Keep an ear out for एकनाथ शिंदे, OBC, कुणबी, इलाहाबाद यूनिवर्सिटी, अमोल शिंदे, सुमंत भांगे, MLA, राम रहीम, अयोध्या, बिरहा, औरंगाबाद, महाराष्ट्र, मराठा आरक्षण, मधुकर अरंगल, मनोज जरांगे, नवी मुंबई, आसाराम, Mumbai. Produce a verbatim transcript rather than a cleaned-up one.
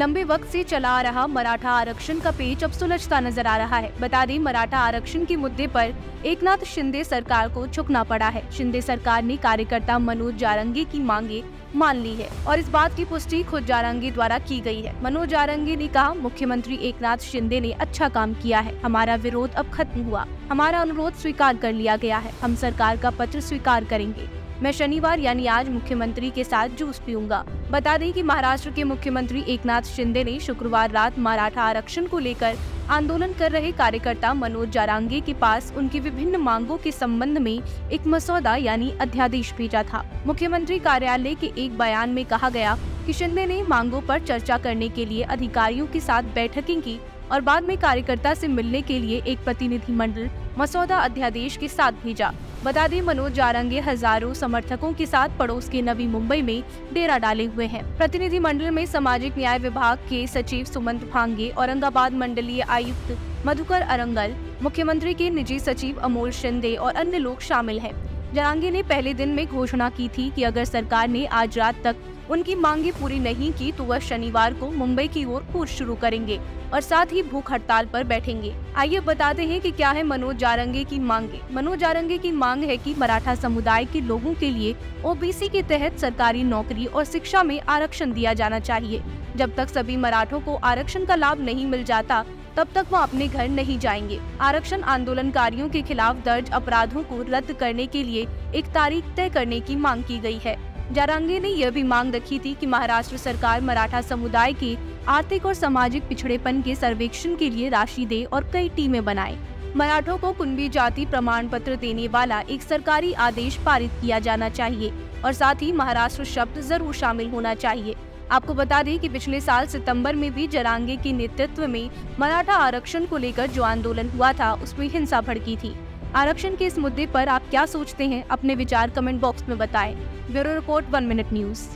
लंबे वक्त से चला आ रहा मराठा आरक्षण का पेच अब सुलझता नजर आ रहा है। बता दें, मराठा आरक्षण के मुद्दे पर एकनाथ शिंदे सरकार को झुकना पड़ा है। शिंदे सरकार ने कार्यकर्ता मनोज जरांगे की मांगे मान ली है और इस बात की पुष्टि खुद जरांगे द्वारा की गई है। मनोज जरांगे ने कहा, मुख्यमंत्री एकनाथ शिंदे ने अच्छा काम किया है। हमारा विरोध अब खत्म हुआ, हमारा अनुरोध स्वीकार कर लिया गया है। हम सरकार का पत्र स्वीकार करेंगे। मैं शनिवार यानी आज मुख्यमंत्री के साथ जूस पीऊंगा। बता दें कि महाराष्ट्र के मुख्यमंत्री एकनाथ शिंदे ने शुक्रवार रात मराठा आरक्षण को लेकर आंदोलन कर रहे कार्यकर्ता मनोज जरांगे के पास उनकी विभिन्न मांगों के संबंध में एक मसौदा यानी अध्यादेश भेजा था। मुख्यमंत्री कार्यालय के एक बयान में कहा गया कि शिंदे ने मांगों पर चर्चा करने के लिए अधिकारियों के साथ बैठकें की और बाद में कार्यकर्ता से मिलने के लिए एक प्रतिनिधि मंडल मसौदा अध्यादेश के साथ भेजा। बता दें, मनोज जरांगे हजारों समर्थकों के साथ पड़ोस के नवी मुंबई में डेरा डाले हुए हैं। प्रतिनिधि मंडल में सामाजिक न्याय विभाग के सचिव सुमंत भांगे, औरंगाबाद मंडलीय आयुक्त मधुकर अरंगल, मुख्यमंत्री के निजी सचिव अमोल शिंदे और अन्य लोग शामिल हैं। जरांगे ने पहले दिन में घोषणा की थी कि अगर सरकार ने आज रात तक उनकी मांगे पूरी नहीं की तो वह शनिवार को मुंबई की ओर कूच शुरू करेंगे और साथ ही भूख हड़ताल पर बैठेंगे। आइए बताते हैं कि क्या है मनोज जरांगे की मांगे। मनोज जरांगे की मांग है कि मराठा समुदाय के लोगों के लिए ओबीसी के तहत सरकारी नौकरी और शिक्षा में आरक्षण दिया जाना चाहिए। जब तक सभी मराठों को आरक्षण का लाभ नहीं मिल जाता तब तक वह अपने घर नहीं जाएंगे। आरक्षण आंदोलनकारियों के खिलाफ दर्ज अपराधों को रद्द करने के लिए एक तारीख तय करने की मांग की गई है। जरांगे ने यह भी मांग रखी थी कि महाराष्ट्र सरकार मराठा समुदाय के आर्थिक और सामाजिक पिछड़ेपन के सर्वेक्षण के लिए राशि दे और कई टीमें बनाए। मराठों को कुणबी जाति प्रमाण पत्र देने वाला एक सरकारी आदेश पारित किया जाना चाहिए और साथ ही महाराष्ट्र शब्द जरूर शामिल होना चाहिए। आपको बता दें कि पिछले साल सितंबर में भी जरांगे के नेतृत्व में मराठा आरक्षण को लेकर जो आंदोलन हुआ था उसमें हिंसा भड़की थी। आरक्षण के इस मुद्दे पर आप क्या सोचते हैं? अपने विचार कमेंट बॉक्स में बताएं। Bureau report one minute news.